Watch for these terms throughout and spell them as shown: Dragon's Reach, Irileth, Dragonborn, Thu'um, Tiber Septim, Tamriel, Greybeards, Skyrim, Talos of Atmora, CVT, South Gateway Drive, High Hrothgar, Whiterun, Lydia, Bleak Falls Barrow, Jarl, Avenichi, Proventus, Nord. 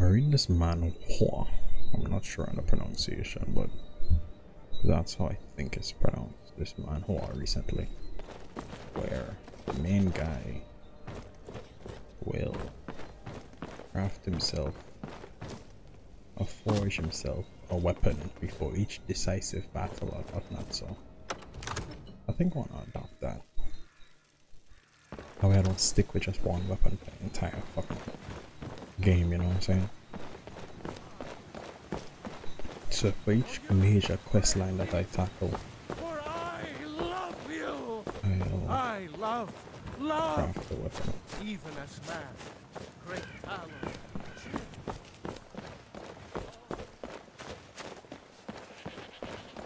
I'm reading this manhwa. I'm not sure on the pronunciation, but that's how I think it's pronounced. This manhwa recently, where the main guy will craft himself or forge himself a weapon before each decisive battle or whatnot, so I think why not adopt that. That way I don't stick with just one weapon for the entire fucking game, you know what I'm saying? So for each major quest line that I tackle, I love craft the weapon. Even as man, great talent.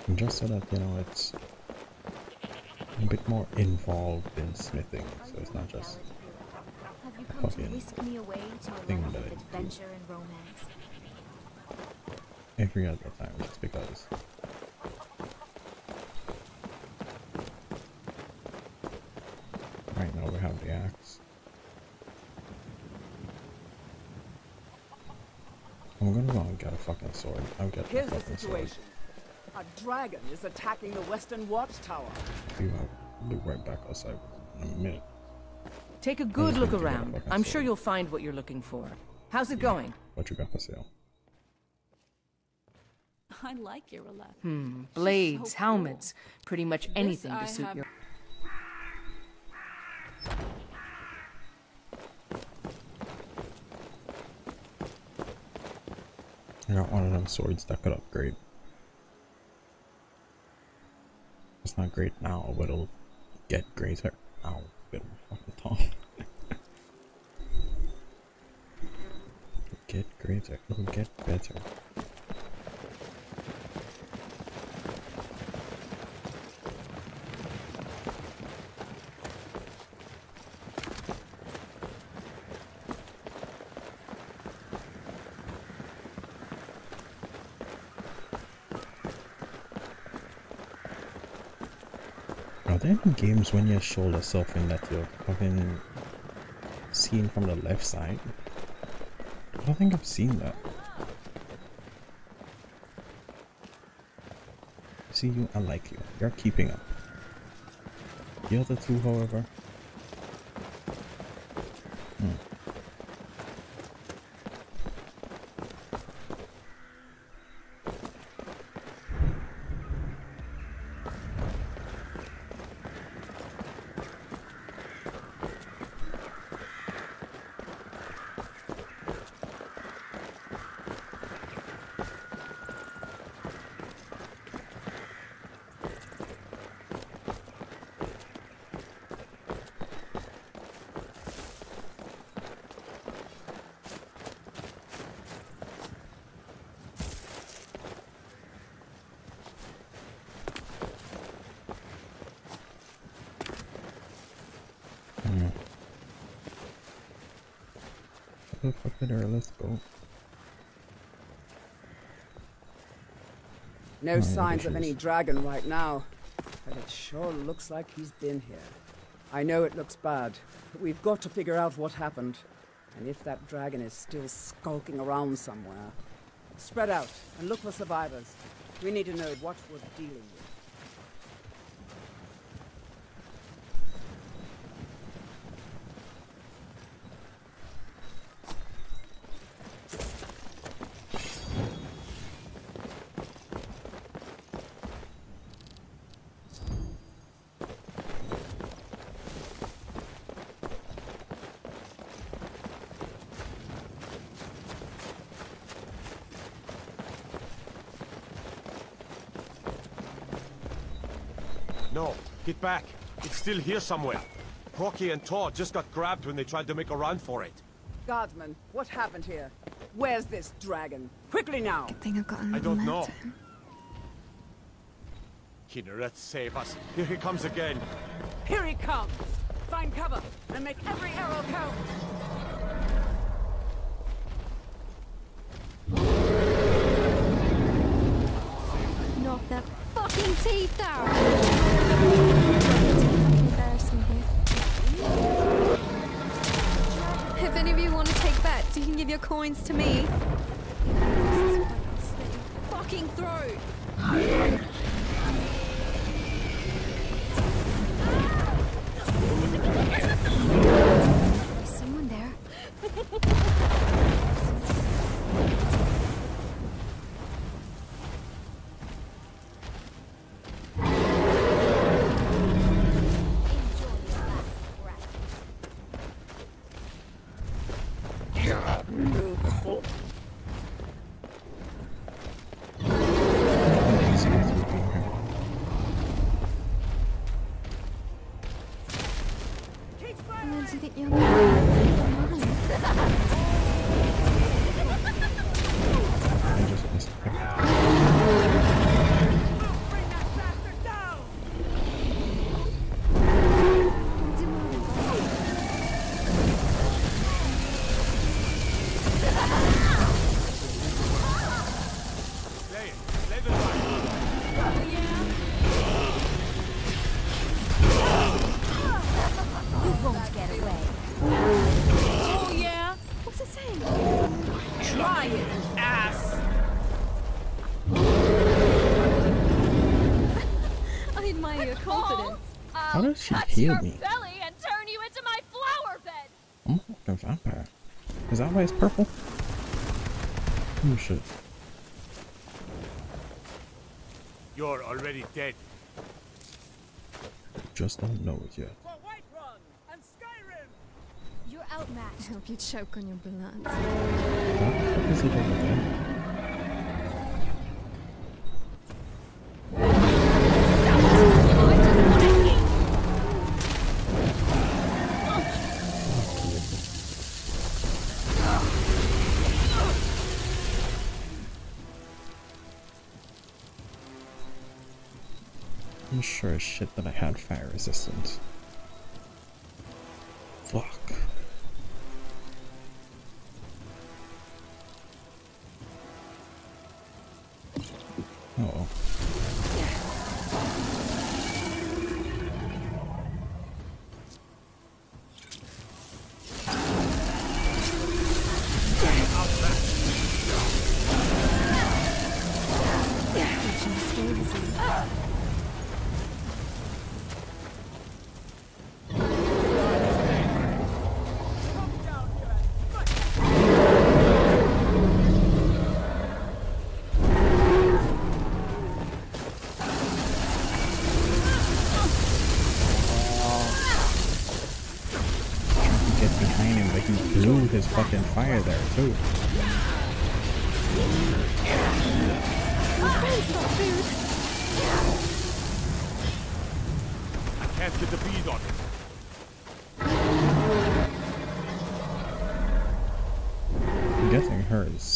And just so that, you know, it's a bit more involved in smithing, so it's not just a fucking thing that I do every other time, just because. Right now we have the axe. I'm gonna go and get a fucking sword. I'll get a fucking sword. A dragon is attacking the western watchtower. I'll be right back outside in a minute. Take a good look around. I'm sure you'll find what you're looking for. How's it going? What you got for sale? I like Irileth. Blades, helmets, pretty much anything to suit your... I got one of them swords that could upgrade. It's not great now, but it'll get greater. Ow, bit of a fucking tongue. Get greater, it'll get better. Games when you shoulder yourself in that you're fucking seen from the left side. I don't think I've seen that. See you, I like you. You're keeping up. The other two, however. Let's go. No signs of any dragon right now, but it sure looks like he's been here. I know it looks bad, but we've got to figure out what happened. And if that dragon is still skulking around somewhere, spread out and look for survivors. We need to know what we're dealing with. No, get back. It's still here somewhere. Rocky and Tor just got grabbed when they tried to make a run for it. Guardsman, what happened here? Where's this dragon? Quickly now! Good thing I've got another lantern. I don't know. Kinneret, save us. Here he comes again. Here he comes! Find cover and make every arrow count! Knock that fucking teeth out! If any of you want to take bets, you can give your coins to me. This is fucking throw. There's someone there. Heal me. Belly and turn you into my flower bed. I'm a vampire. Is that why it's purple? Oh shit. You're already dead. Just don't know it yet. For Whiterun and Skyrim. You're outmatched. I hope you choke on your blood. What the fuck is he doing again? Sure as shit that I had fire resistance. Fuck. Oh. Fucking fire there too. I can't get the bead on it. Getting her is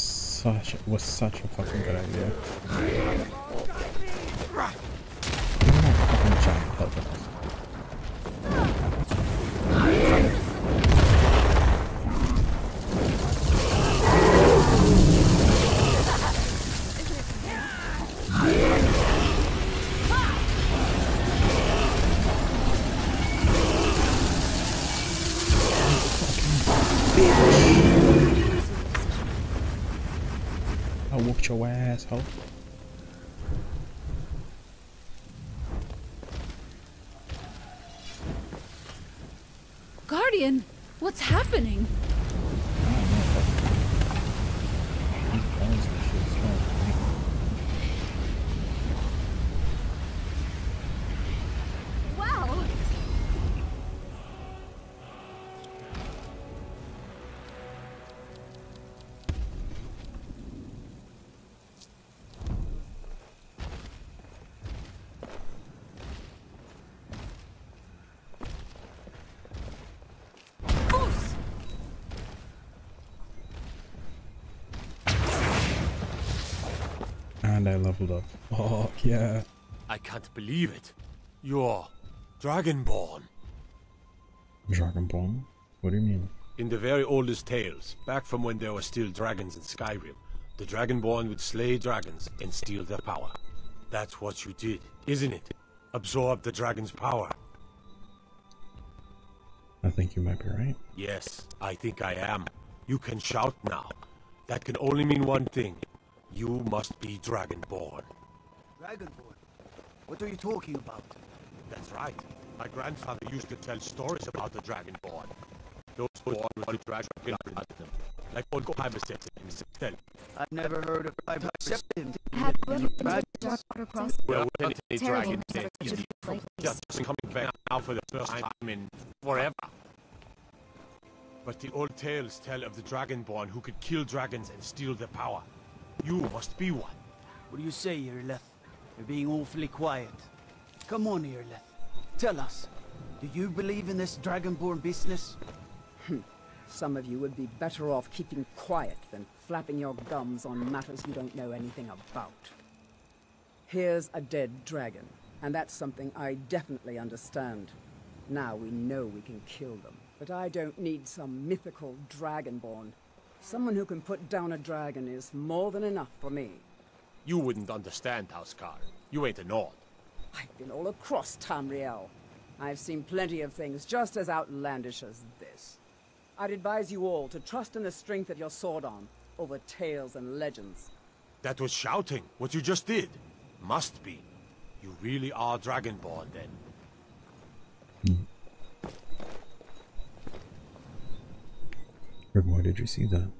was such a fucking good idea. You're not fucking giant helping. Your asshole. Guardian, what's happening? Wow. I leveled up. Oh yeah. I can't believe it. You're Dragonborn. Dragonborn? What do you mean? In the very oldest tales, back from when there were still dragons in Skyrim, the Dragonborn would slay dragons and steal their power. That's what you did, isn't it? Absorb the dragon's power. I think you might be right. Yes, I think I am. You can shout now. That can only mean one thing. You must be Dragonborn. Dragonborn? What are you talking about? That's right. My grandfather used to tell stories about the Dragonborn. Those born with the dragon killed them. Like old Tiber Septim. I've never heard of Tiber Septim. Have you ever been to across? Well, we haven't any dragon dead. Just coming back now for the first time in forever. But the old tales tell of the Dragonborn who could kill dragons and steal their power. You must be one. What do you say, Irileth? You're being awfully quiet. Come on, Irileth. Tell us, do you believe in this Dragonborn business? Some of you would be better off keeping quiet than flapping your gums on matters you don't know anything about. Here's a dead dragon, and that's something I definitely understand. Now we know we can kill them, but I don't need some mythical Dragonborn. Someone who can put down a dragon is more than enough for me. You wouldn't understand, House Carl. You ain't a Nord. I've been all across Tamriel. I've seen plenty of things just as outlandish as this. I'd advise you all to trust in the strength of your sword arm over tales and legends. That was shouting, what you just did. Must be. You really are Dragonborn, then. Rick, why did you see that?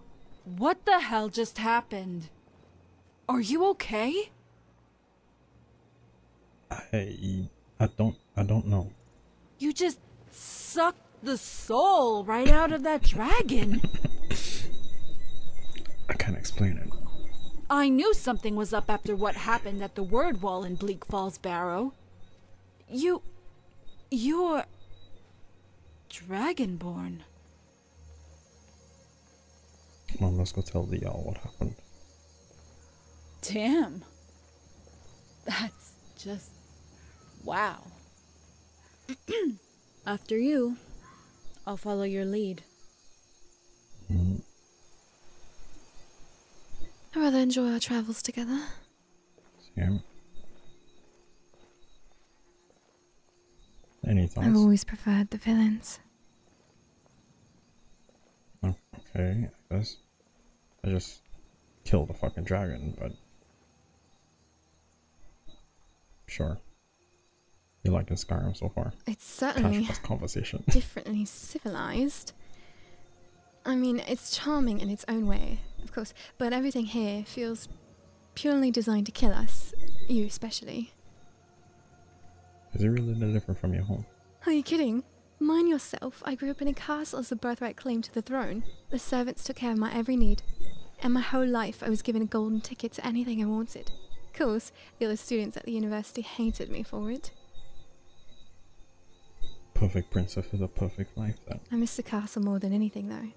What the hell just happened? Are you okay? I don't know. You just sucked the soul right out of that dragon. I can't explain it. I knew something was up after what happened at the word wall in Bleak Falls Barrow. You're Dragonborn. Come on, let's go tell the y'all what happened. Damn. That's just... wow. After you, I'll follow your lead. Mm-hmm. I rather enjoy our travels together. Same. Any thoughts? I've always preferred the villains. Oh, okay, I guess. I just killed a fucking dragon, but... sure. You liked in Skyrim so far. It's certainly conversation. Differently civilized. I mean, it's charming in its own way, of course, but everything here feels purely designed to kill us, you especially. Is it really that different from your home? Are you kidding? Mind yourself, I grew up in a castle as a birthright claim to the throne. The servants took care of my every need, and my whole life I was given a golden ticket to anything I wanted. Of course, the other students at the university hated me for it. Perfect princess is a perfect life, though. I miss the castle more than anything, though.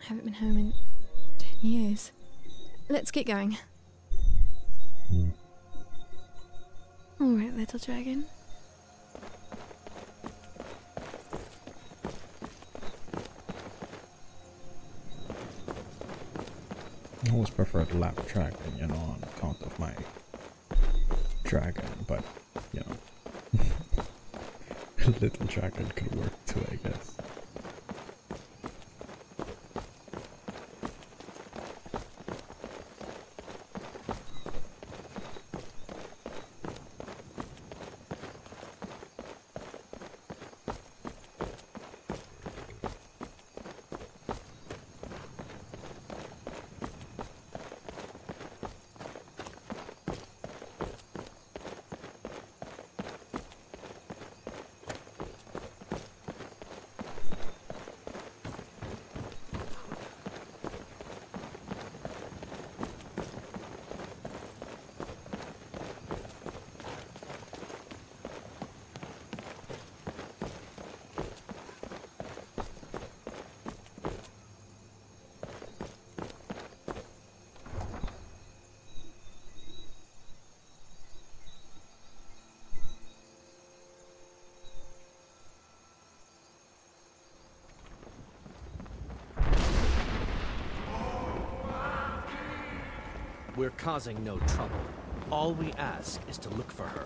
I haven't been home in 10 years. Let's get going. Mm. Alright, little dragon. I always preferred lap dragon, you know, on account of my... dragon, but, you know... little dragon could work too, I guess. We're causing no trouble. All we ask is to look for her.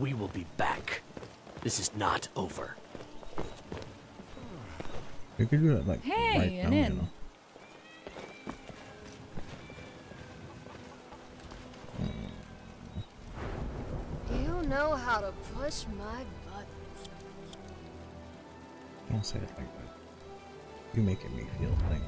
We will be back. This is not over. We could do that like right now, you know. You know how to push my buttons. Don't say it like that. You're making me feel like.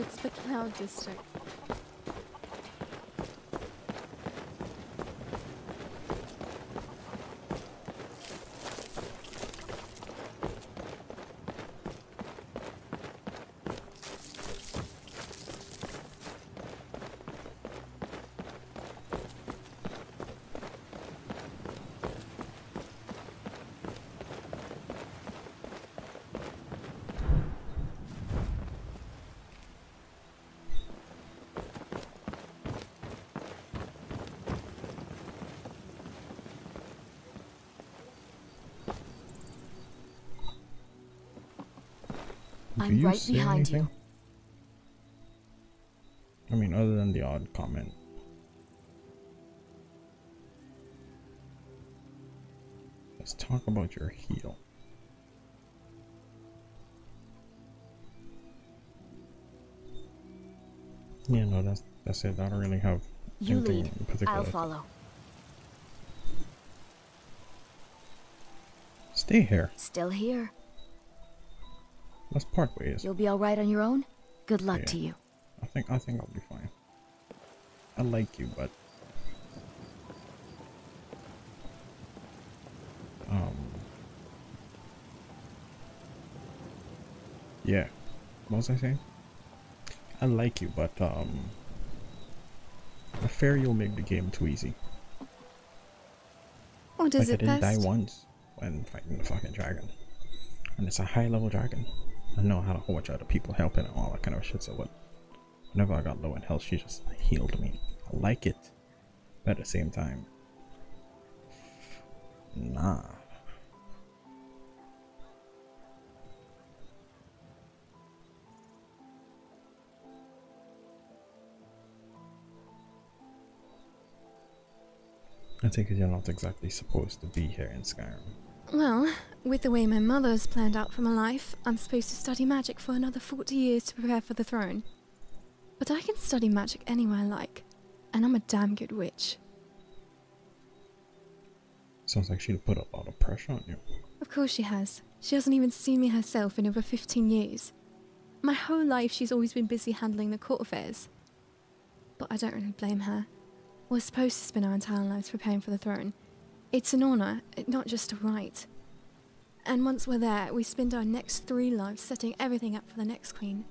It's the Cloud District. I'm right behind you. I mean, other than the odd comment. Let's talk about your heel. Yeah, no, that's it. I don't really have anything in particular. I'll follow. Stay here. Still here. Let's part ways. You'll be all right on your own. Good luck to you. I think I'll be fine. I like you, but yeah. What was I saying? I like you, but I fear you'll make the game too easy. What is it? I didn't die once when fighting the fucking dragon, and it's a high-level dragon. I know how to watch other people helping and all that kind of shit, so whenever I got low in health, she just healed me. I like it, but at the same time, nah. I take it you're not exactly supposed to be here in Skyrim. Well, with the way my mother's planned out for my life, I'm supposed to study magic for another 40 years to prepare for the throne. But I can study magic anywhere I like, and I'm a damn good witch. Sounds like she'll put a lot of pressure on you. Of course she has. She hasn't even seen me herself in over 15 years. My whole life she's always been busy handling the court affairs. But I don't really blame her. We're supposed to spend our entire lives preparing for the throne. It's an honor, not just a right. And once we're there, we spend our next 3 lives setting everything up for the next queen.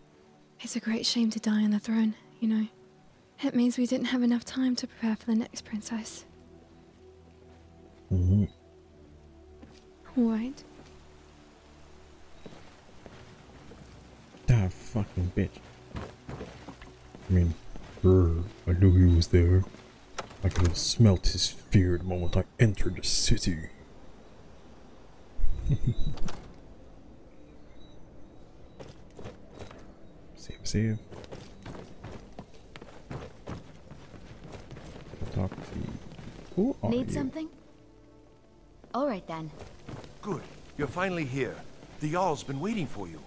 It's a great shame to die on the throne, you know. It means we didn't have enough time to prepare for the next princess. Mm-hmm. All right. That fucking bitch. I mean, I knew he was there. I could have smelt his fear the moment I entered the city. Save. Talk to you. Who are you? Need something? All right then. Good. You're finally here. The Jarl's been waiting for you.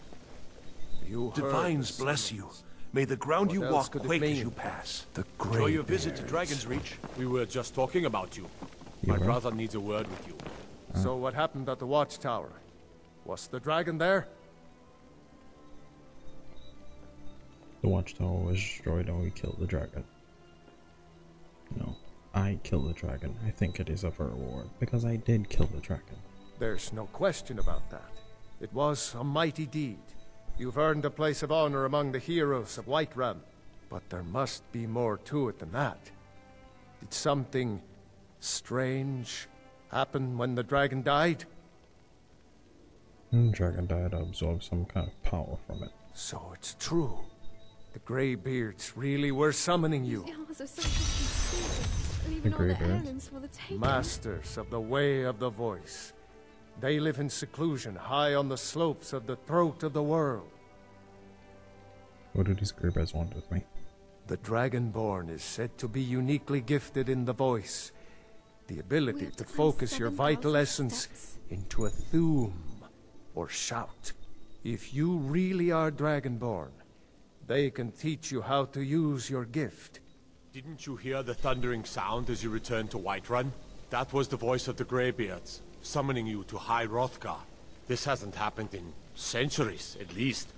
You Divines bless you. May the ground you walk quake as you pass. The Greybeards. Enjoy your visit to Dragon's Reach. We were just talking about you. My brother needs a word with you. So what happened at the watchtower? Was the dragon there? The watchtower was destroyed and we killed the dragon. No, I killed the dragon. I think it is of a reward because I did kill the dragon. There's no question about that. It was a mighty deed. You've earned a place of honor among the heroes of Whiterun, but there must be more to it than that. Did something strange happen when the dragon died? And dragon died to absorb some kind of power from it. So it's true. The Greybeards really were summoning you. The Greybeards. Masters of the Way of the Voice. They live in seclusion high on the slopes of the throat of the world. What do these Greybeards want with me? The Dragonborn is said to be uniquely gifted in the voice. The ability to focus your vital essence into a Thu'um or shout. If you really are Dragonborn, they can teach you how to use your gift. Didn't you hear the thundering sound as you returned to Whiterun? That was the voice of the Greybeards, summoning you to High Hrothgar. This hasn't happened in centuries, at least.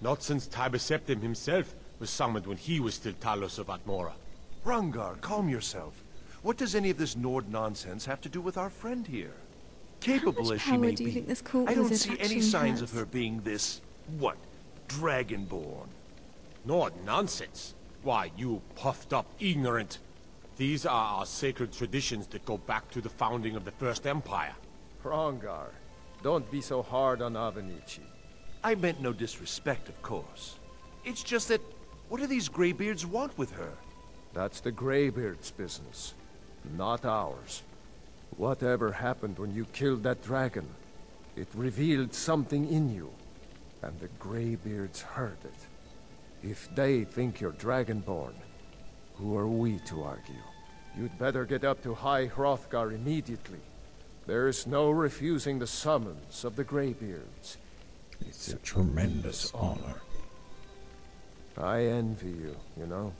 Not since Tiber Septim himself was summoned when he was still Talos of Atmora. Hrothgar, calm yourself. What does any of this Nord nonsense have to do with our friend here? Capable as she may be, I don't see any signs of her being this, what, Dragonborn. Nord nonsense? Why, you puffed up ignorant. These are our sacred traditions that go back to the founding of the First Empire. Hrothgar, don't be so hard on Avenichi. I meant no disrespect, of course. It's just that, what do these Greybeards want with her? That's the Greybeards' business. Not ours. Whatever happened when you killed that dragon, it revealed something in you, and the Greybeards heard it. If they think you're Dragonborn, who are we to argue? You'd better get up to High Hrothgar immediately. There is no refusing the summons of the Greybeards. It's a tremendous honor. I envy you, you know.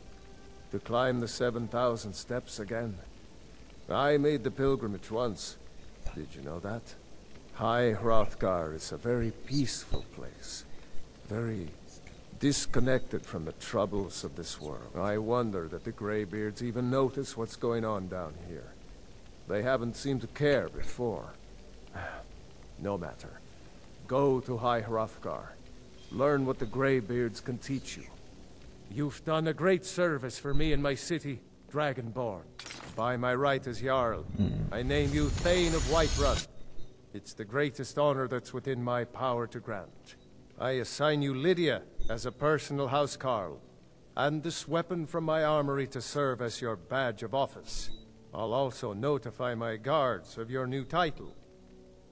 To climb the 7,000 steps again. I made the pilgrimage once. Did you know that? High Hrothgar is a very peaceful place. Very disconnected from the troubles of this world. I wonder that the Greybeards even notice what's going on down here. They haven't seemed to care before. No matter. Go to High Hrothgar. Learn what the Greybeards can teach you. You've done a great service for me and my city, Dragonborn. By my right as Jarl, I name you Thane of Whiterun. It's the greatest honor that's within my power to grant. I assign you Lydia as a personal housecarl, and this weapon from my armory to serve as your badge of office. I'll also notify my guards of your new title.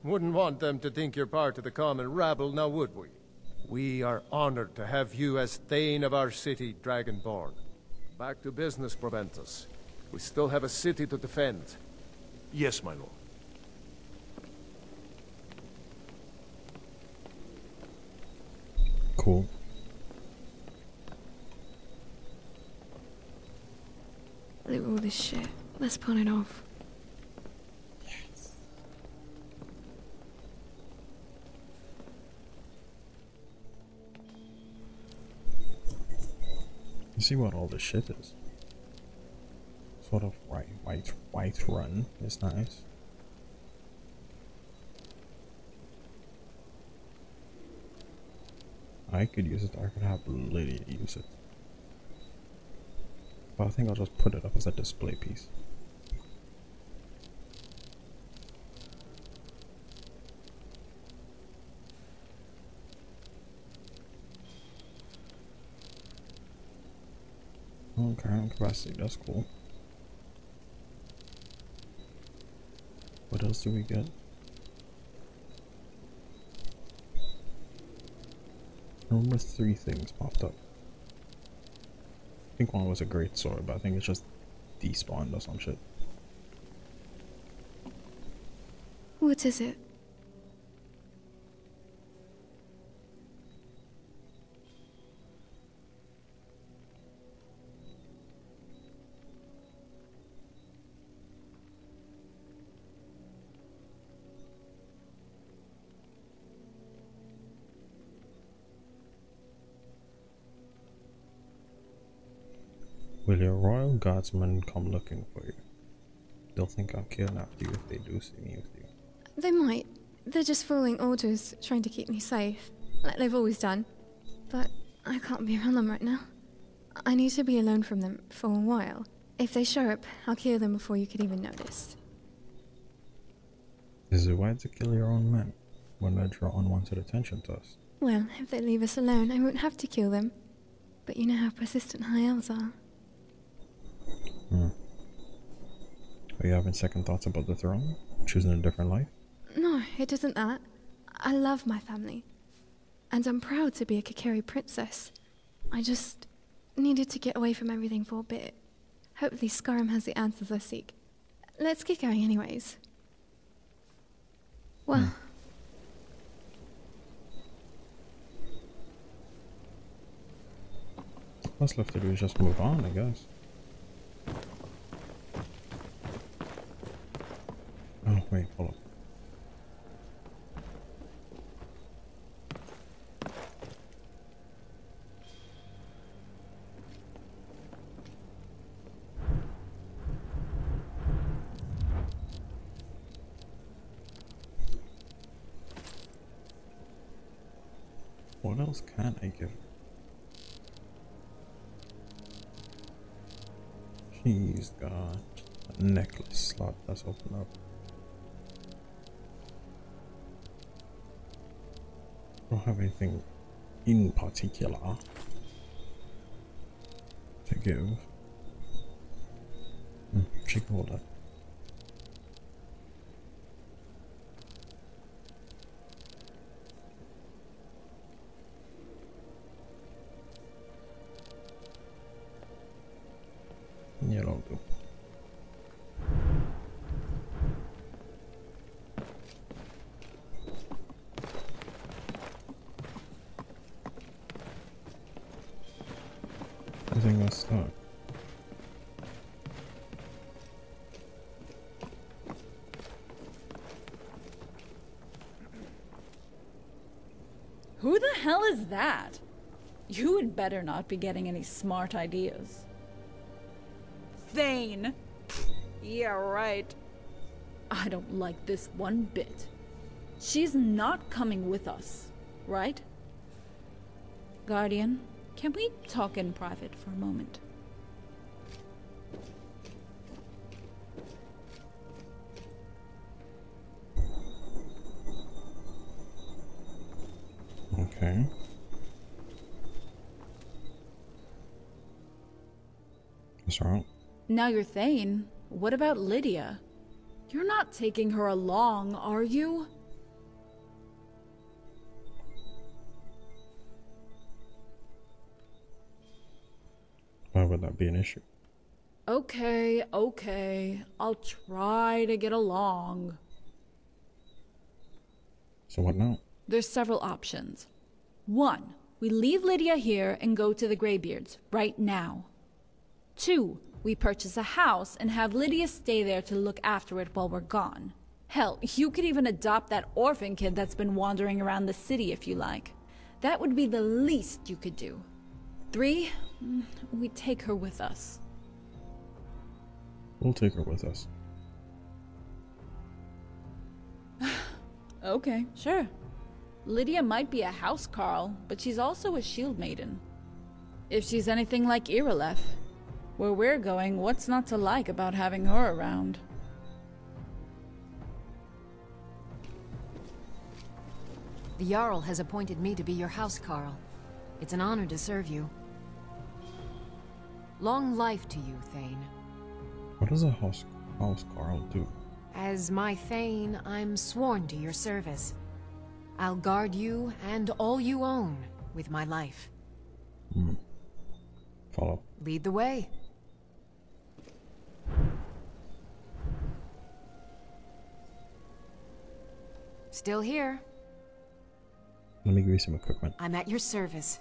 Wouldn't want them to think you're part of the common rabble, now would we? We are honored to have you as Thane of our city, Dragonborn. Back to business, Proventus. We still have a city to defend. Yes, my lord. Cool. Look at all this shit. Let's pawn it off. You see what all this shit is. Sort of Whiterun is nice. I could use it, I could have Lydia use it. But I think I'll just put it up as a display piece. Okay, capacity, that's cool. What else do we get? I remember three things popped up. I think one was a great sword, but I think it's just despawned or some shit. What is it? Will your royal guardsmen come looking for you? They'll think I'm kidnapped you if they do see me with you. They might. They're just following orders, trying to keep me safe, like they've always done. But I can't be around them right now. I need to be alone from them for a while. If they show up, I'll kill them before you could even notice. Is it wise to kill your own men? when they draw unwanted attention to us. Well, if they leave us alone, I won't have to kill them. But you know how persistent high elves are. Are you having second thoughts about the throne? Choosing a different life? No, it isn't that. I love my family. And I'm proud to be a Kakeri princess. I just needed to get away from everything for a bit. Hopefully Skyrim has the answers I seek. Let's get going anyways. Well... What's left to do is just move on, I guess. Oh, wait, hold up. What else can I give? She's got a necklace slot. Let's open up. I don't have anything in particular to give. She can hold that. Who the hell is that? You had better not be getting any smart ideas. Thane! Yeah, right. I don't like this one bit. She's not coming with us, right? Guardian, can we talk in private for a moment? Okay. What's wrong? Now you're Thane. What about Lydia? You're not taking her along, are you? Why would that be an issue? Okay, okay. I'll try to get along. So what now? There's several options. One, we leave Lydia here and go to the Greybeards right now. Two, we purchase a house and have Lydia stay there to look after it while we're gone. Hell, you could even adopt that orphan kid that's been wandering around the city if you like. That would be the least you could do. Three, we take her with us. We'll take her with us. Okay, sure. Lydia might be a housecarl, but she's also a shield maiden. If she's anything like Irileth, where we're going, what's not to like about having her around? The Jarl has appointed me to be your housecarl. It's an honor to serve you. Long life to you, Thane. What does a housecarl do? As my Thane, I'm sworn to your service. I'll guard you and all you own with my life. Follow. Lead the way. Still here. Let me give you some equipment. I'm at your service.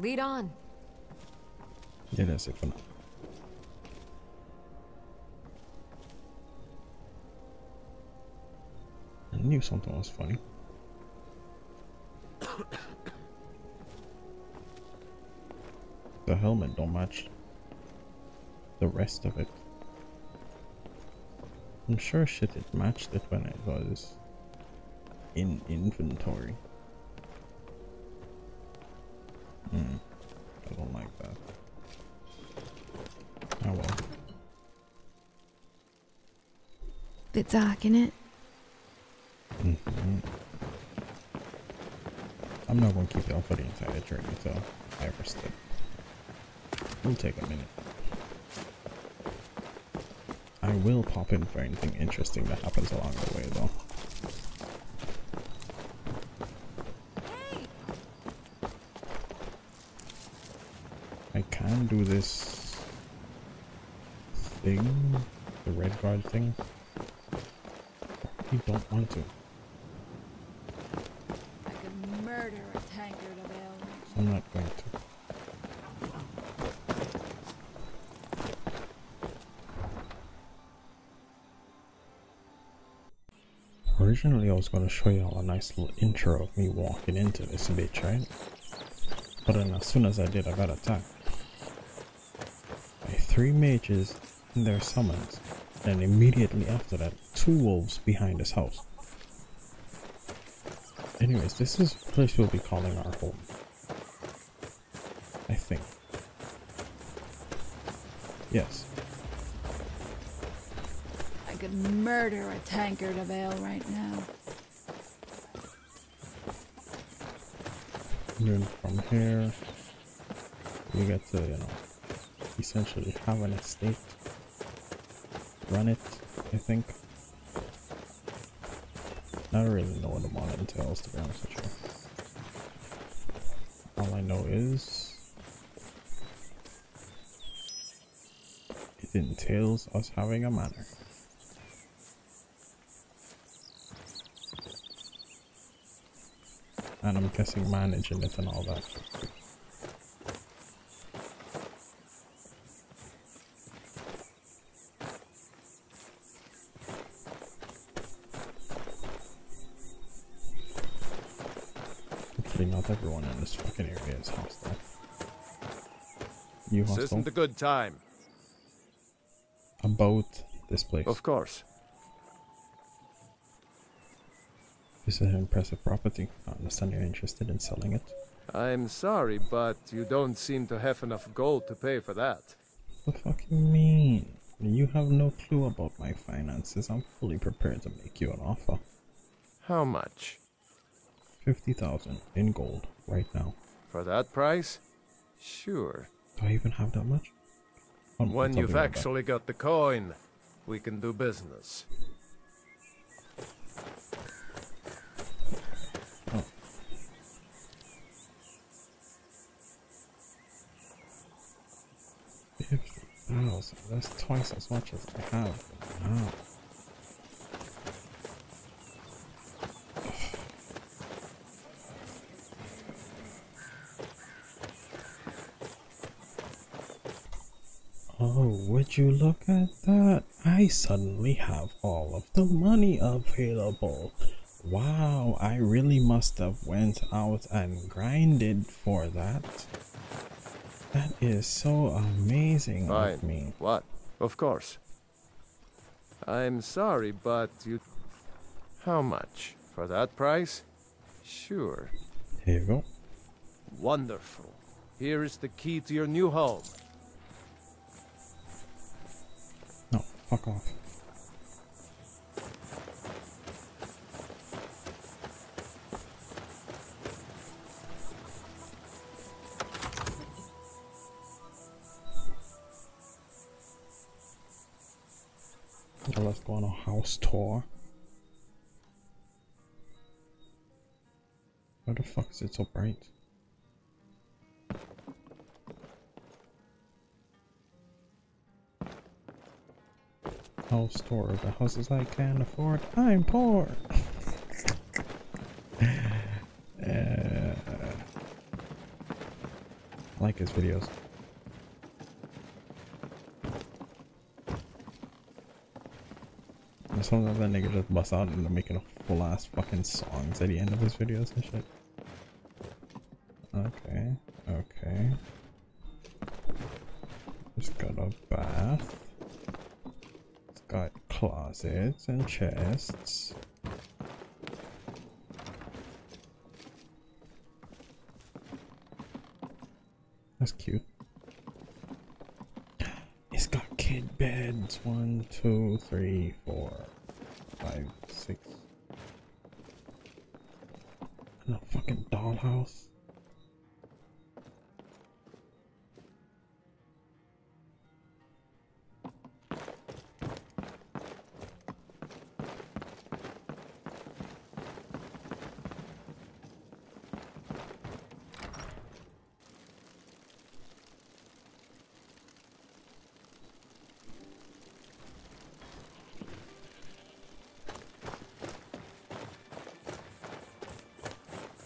Lead on. Yeah, that's it for now. I knew something was funny. the helmet don't match the rest of it. I'm sure shit it matched it when it was in inventory. I don't like that. Oh well. Bit dark, innit? Mm-hmm. I'm not gonna keep it on for the entire journey, so I rest it. It'll take a minute. I will pop in for anything interesting that happens along the way, though. I can do this thing, the red guard thing. I don't want to. I could murder a tankard of ale. I'm not going to. Originally I was going to show y'all a nice little intro of me walking into this bitch, right? But then as soon as I did, I got attacked by 3 mages and their summons, and immediately after that 2 wolves behind this house. Anyways, this is the place we'll be calling our home, I think. Yes. I could murder a tankard of ale right now. Then from here, we get to, you know, essentially have an estate, run it, I think. I don't really know what the model entails, to be honest with you. All I know is it entails us having a manor. And I'm guessing managing it and all that. Hopefully not everyone in this fucking area is hostile. You hostile? This isn't a good time. About this place. Of course. This is an impressive property. I understand you're interested in selling it. I'm sorry, but you don't seem to have enough gold to pay for that. What the fuck you mean? You have no clue about my finances. I'm fully prepared to make you an offer. How much? 50,000 in gold right now. For that price? Sure. Do I even have that much? When you've actually got the coin, we can do business. That's twice as much as I have. Wow. Oh, would you look at that? I suddenly have all of the money available. Wow, I really must have went out and grinded for that. That is so amazing of me. What? Of course. I'm sorry, but you... How much? For that price? Sure. Here you go. Wonderful. Here is the key to your new home. No, fuck off. Let's go on a house tour. Why the fuck is it so bright? House tour of the houses I can afford. I'm poor. I like his videos. Sometimes that nigga just busts out into making a full ass fucking songs at the end of his videos and shit. Okay, okay. got closets and chests. That's cute. It's got kid beds. 1, 2, 3, 4, 5, 6. And a fucking dollhouse.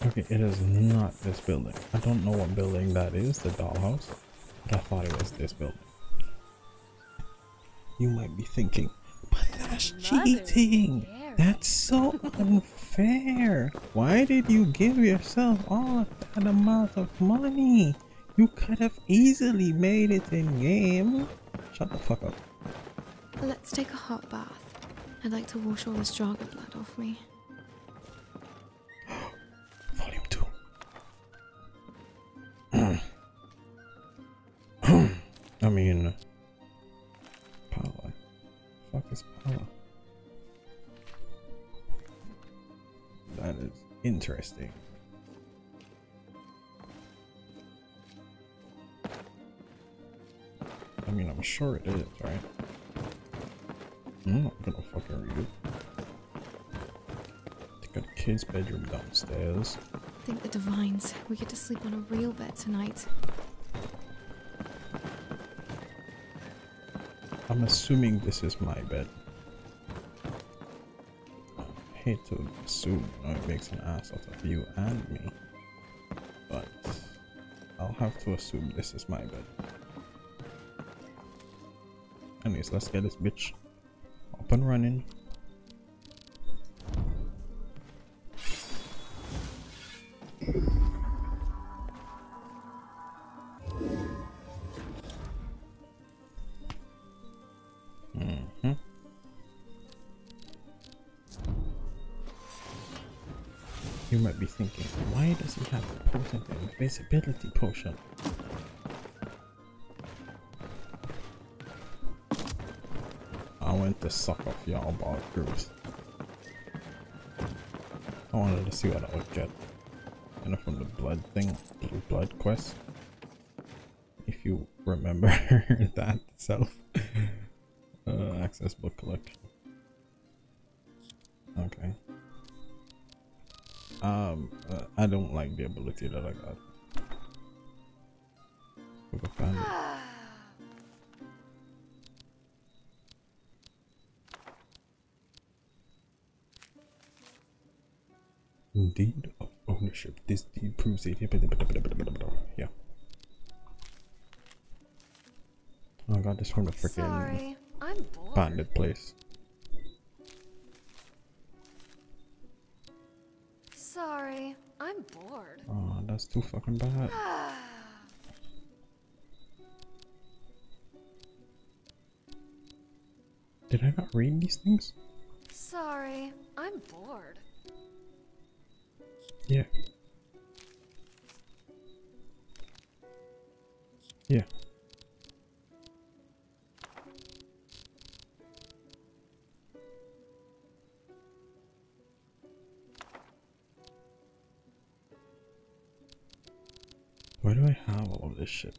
Okay, it is not this building. I don't know what building that is, the dollhouse, but I thought it was this building. You might be thinking, but that's cheating! That's so unfair! Why did you give yourself all of that amount of money? You could have easily made it in-game. Shut the fuck up. Let's take a hot bath. I'd like to wash all this dragon blood off me. I mean, Pala. Fuck is Pala? That is interesting. I mean, I'm sure it is, right? I'm not gonna fucking read it. They got a kid's bedroom downstairs. Thank the divines. We get to sleep on a real bed tonight. I'm assuming this is my bed. I hate to assume, you know, it makes an ass out of you and me. But I'll have to assume this is my bed. Anyways, let's get this bitch up and running. You might be thinking, why does he have a potent invisibility potion? I went to suck off y'all ball crews. I wanted to see what I would get. You know, from the blood thing, the blood quest. If you remember that itself. Access book collection. Okay. I don't like the ability that I got. Deed of ownership. This deed proves it. Yeah. Oh, I got this from the freaking bandit place. Sorry, I'm bored. Oh, that's too fucking bad. Did I not read these things? Sorry, I'm bored. Yeah. Yeah. Why do I have all of this shit?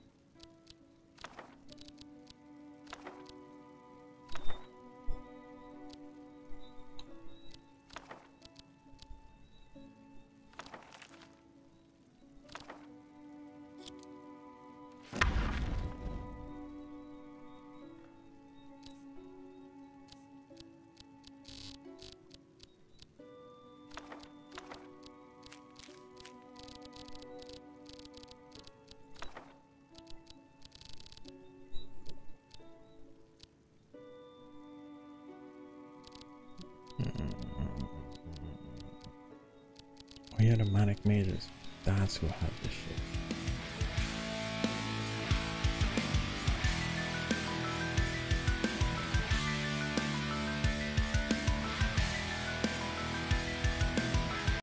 We are the manic mages. That's who have this shit.